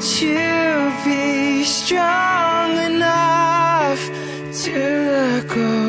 to be strong enough to look away.